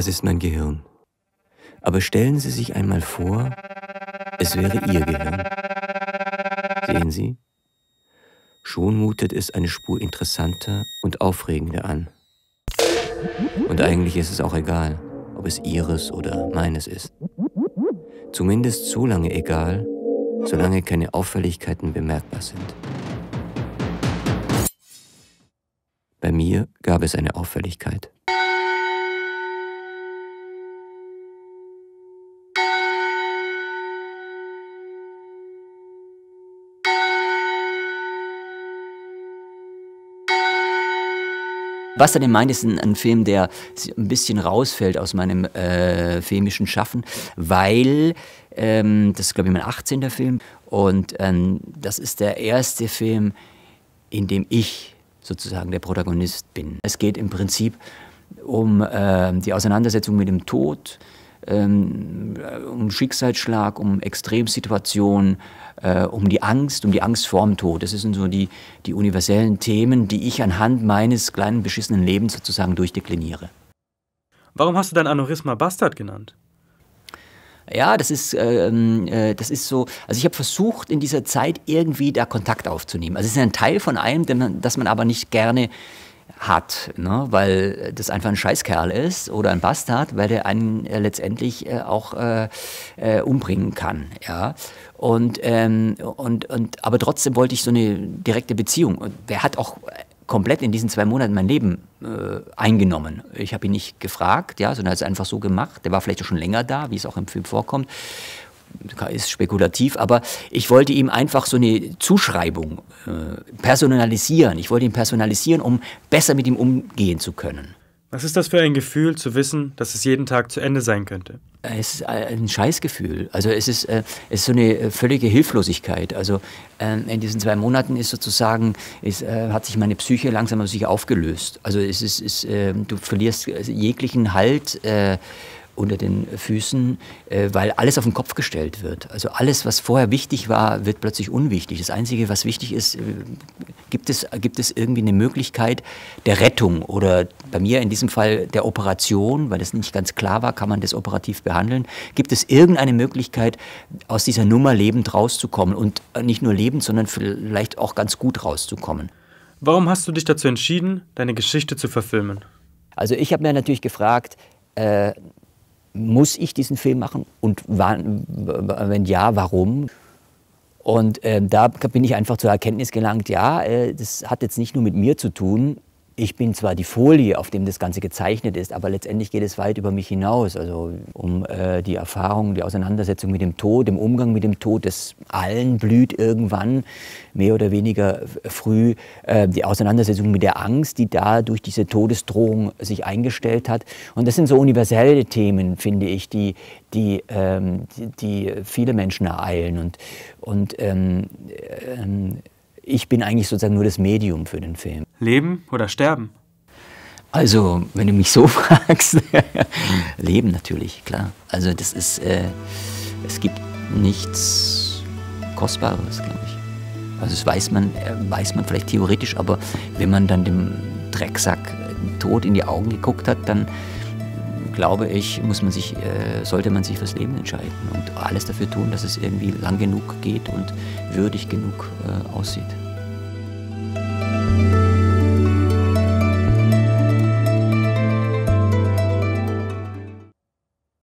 Das ist mein Gehirn. Aber stellen Sie sich einmal vor, es wäre Ihr Gehirn. Sehen Sie? Schon mutet es eine Spur interessanter und aufregender an. Und eigentlich ist es auch egal, ob es Ihres oder meines ist. Zumindest so lange egal, solange keine Auffälligkeiten bemerkbar sind. Bei mir gab es eine Auffälligkeit. Was er denn meint, ist ein Film, der ein bisschen rausfällt aus meinem filmischen Schaffen, weil das ist, glaube ich, mein 18. Film und das ist der erste Film, in dem ich sozusagen der Protagonist bin. Es geht im Prinzip um die Auseinandersetzung mit dem Tod, um Schicksalsschlag, um Extremsituationen, um die Angst vorm Tod. Das sind so die universellen Themen, die ich anhand meines kleinen beschissenen Lebens sozusagen durchdekliniere. Warum hast du dein Aneurysma Bastard genannt? Ja, das ist so, also ich habe versucht in dieser Zeit irgendwie da Kontakt aufzunehmen. Also es ist ein Teil von einem, das man aber nicht gerne hat, ne? Weil das einfach ein Scheißkerl ist oder ein Bastard, weil der einen letztendlich auch umbringen kann. Ja? Aber trotzdem wollte ich so eine direkte Beziehung. Und der hat auch komplett in diesen 2 Monaten mein Leben eingenommen. Ich habe ihn nicht gefragt, ja, sondern er hat es einfach so gemacht. Der war vielleicht auch schon länger da, wie es auch im Film vorkommt. Ist spekulativ, aber ich wollte ihm einfach so eine Zuschreibung personalisieren. Ich wollte ihn personalisieren, um besser mit ihm umgehen zu können. Was ist das für ein Gefühl, zu wissen, dass es jeden Tag zu Ende sein könnte? Es ist ein Scheißgefühl. Also es ist so eine völlige Hilflosigkeit. Also in diesen 2 Monaten ist sozusagen, hat sich meine Psyche langsam aber sicher aufgelöst. Also du verlierst jeglichen Halt unter den Füßen, weil alles auf den Kopf gestellt wird. Also alles, was vorher wichtig war, wird plötzlich unwichtig. Das Einzige, was wichtig ist, gibt es irgendwie eine Möglichkeit der Rettung oder bei mir in diesem Fall der Operation, weil es nicht ganz klar war, kann man das operativ behandeln. Gibt es irgendeine Möglichkeit, aus dieser Nummer lebend rauszukommen und nicht nur lebend, sondern vielleicht auch ganz gut rauszukommen? Warum hast du dich dazu entschieden, deine Geschichte zu verfilmen? Also ich habe mir natürlich gefragt, muss ich diesen Film machen und wenn ja, warum? Und da bin ich einfach zur Erkenntnis gelangt, ja, das hat jetzt nicht nur mit mir zu tun. Ich bin zwar die Folie, auf dem das Ganze gezeichnet ist, aber letztendlich geht es weit über mich hinaus. Also um die Erfahrung, die Auseinandersetzung mit dem Tod, dem Umgang mit dem Tod, das allen blüht irgendwann, mehr oder weniger früh. Die Auseinandersetzung mit der Angst, die da durch diese Todesdrohung sich eingestellt hat. Und das sind so universelle Themen, finde ich, die viele Menschen ereilen. Ich bin eigentlich sozusagen nur das Medium für den Film. Leben oder sterben? Also, wenn du mich so fragst, Leben natürlich, klar. Also das ist, es gibt nichts Kostbares, glaube ich. Also das weiß man vielleicht theoretisch, aber wenn man dann dem Drecksack tot in die Augen geguckt hat, dann glaube ich, sollte man sich fürs Leben entscheiden und alles dafür tun, dass es irgendwie lang genug geht und würdig genug aussieht.